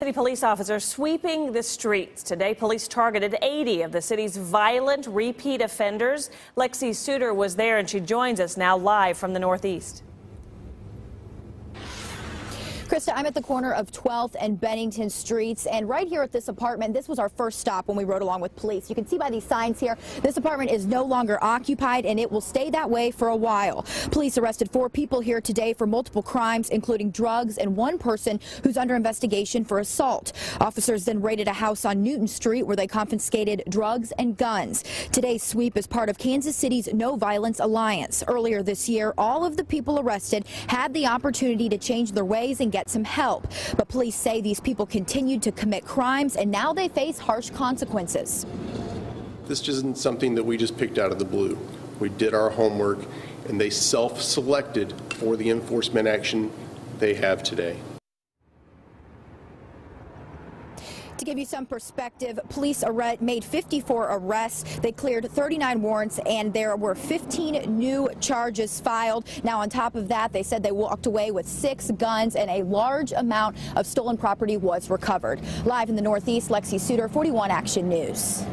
City police officers sweeping the streets. Today, police targeted 80 of the city's violent repeat offenders. Lexi Souter was there, and she joins us now live from the Northeast. Krista, I'm at the corner of 12th and Bennington Streets, and right here at this apartment, this was our first stop when we rode along with police. You can see by these signs here, this apartment is no longer occupied, and it will stay that way for a while. Police arrested 4 people here today for multiple crimes, including drugs, and 1 person who's under investigation for assault. Officers then raided a house on Newton Street where they confiscated drugs and guns. Today's sweep is part of Kansas City's No Violence Alliance. Earlier this year, all of the people arrested had the opportunity to change their ways and get some help, but police say these people continued to commit crimes and now they face harsh consequences. This isn't something that we just picked out of the blue. We did our homework, and they self-selected for the enforcement action they have today. To give you some perspective, police made 54 arrests. They cleared 39 warrants, and there were 15 new charges filed. Now, on top of that, they said they walked away with 6 guns, and a large amount of stolen property was recovered. Live in the Northeast, Lexi Souter, 41 Action News.